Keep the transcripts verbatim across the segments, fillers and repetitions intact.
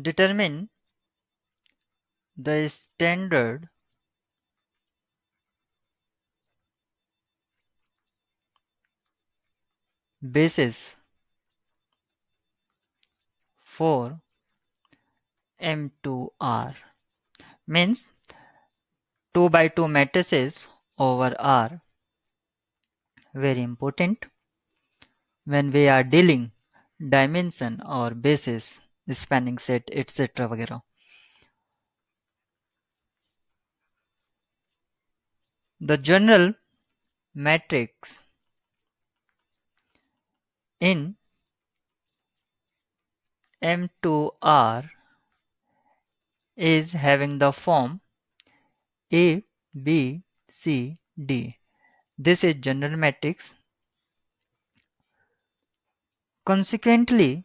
determine the standard basis for M two R, means two by two matrices over R, very important when we are dealing dimension or basis, spanning set, et cetera वगैरह. The general matrix in M two R is having the form A, B, C, D. This is general matrix. Consequently,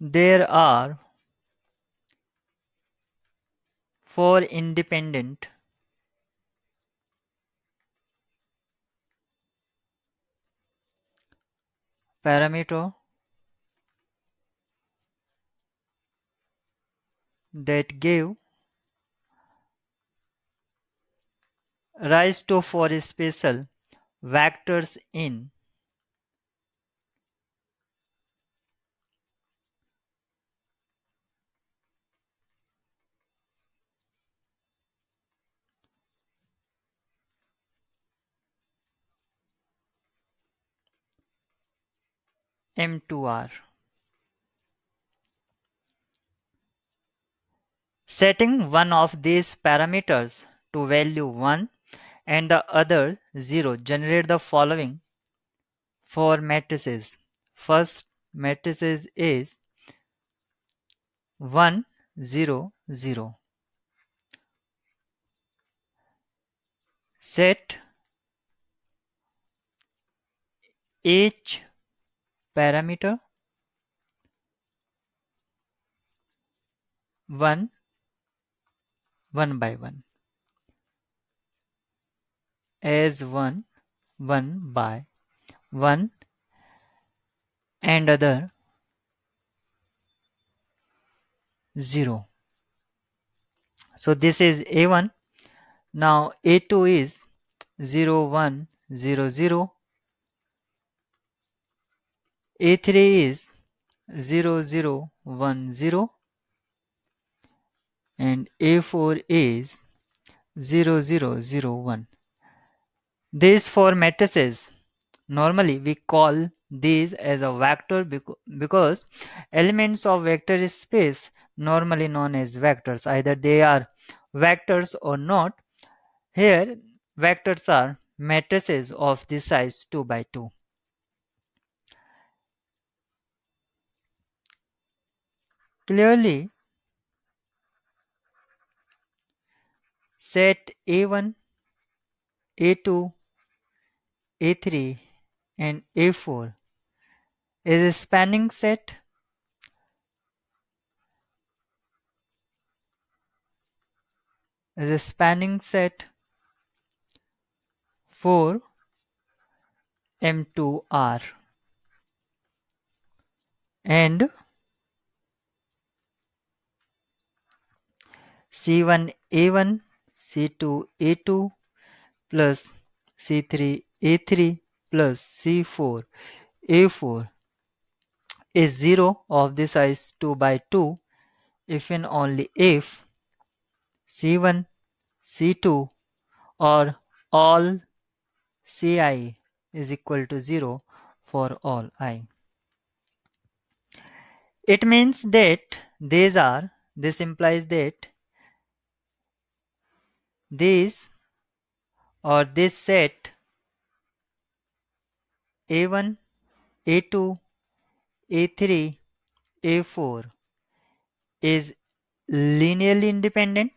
there are four independent parameters that give rise to four special vectors in M two R. Setting one of these parameters to value one and the other zero, generate the following four matrices. First matrices is one, zero, zero. Set each parameter one, one by one as one, one by one and other zero. So this is A one. Now A two is zero, one, zero, zero. A three is zero, zero, one, zero and A four is zero, zero, zero, one. These four matrices, normally we call these as a vector because elements of vector space normally known as vectors, either they are vectors or not. Here vectors are matrices of the size two by two. Clearly, set A one, A two, A three and A four is a spanning set is a spanning set for M two R, and C one A one, C two A two plus C three A three plus C four A four is zero of the size two by two if and only if C one, C two or all C I is equal to zero for all I. It means that these are, this implies that These or this set A one, A two, A three, A four is linearly independent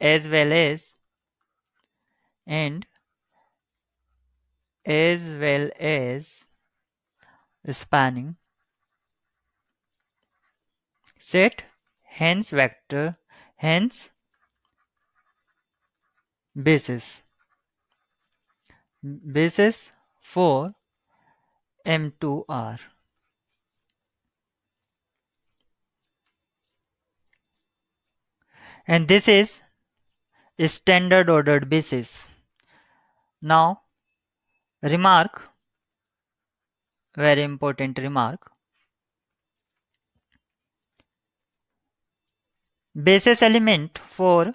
as well as and as well as spanning set, hence vector, hence basis. basis for M two R. And this is a standard ordered basis. Now, remark, very important remark. Basis element for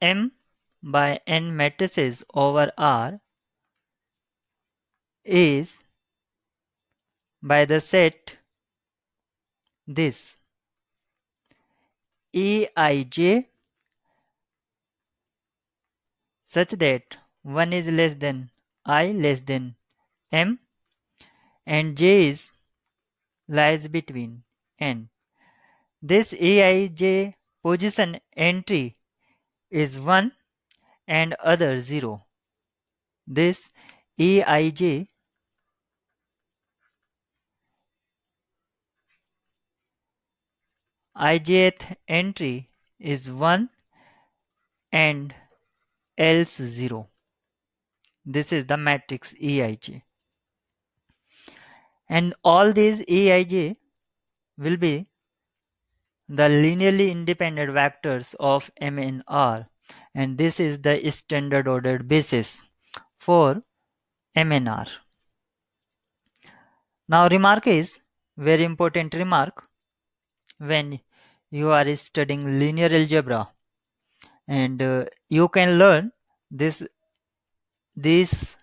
M by N matrices over R is by the set this Aij such that one is less than I less than M and J is lies between N. This Aij position entry is one and other zero. This Aij ijth entry is one and else zero. This is the matrix Aij. And all these Aij will be the linearly independent vectors of M N R, and this is the standard ordered basis for M N R. Now remark is very important remark when you are studying linear algebra, and uh, you can learn this this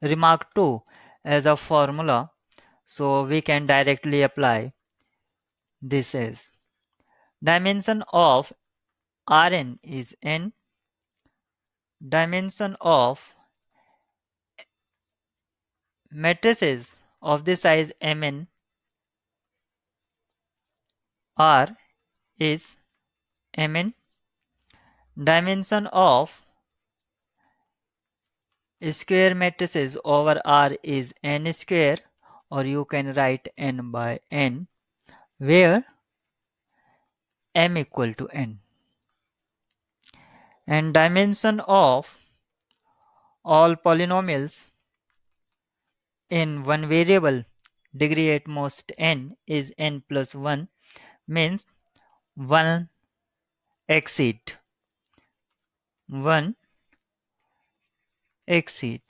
remark too as a formula, so we can directly apply this as dimension of Rn is n, dimension of matrices of the size Mn R is Mn, dimension of square matrices over R is n square, or you can write n by n, where M equal to n, and dimension of all polynomials in one variable degree at most n is n plus one, means one exceed one exceed.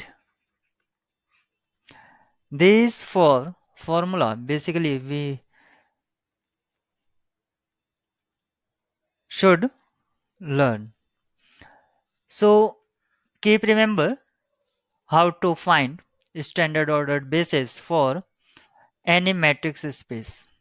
These four formula basically we should learn. So keep remember how to find standard ordered basis for any matrix space.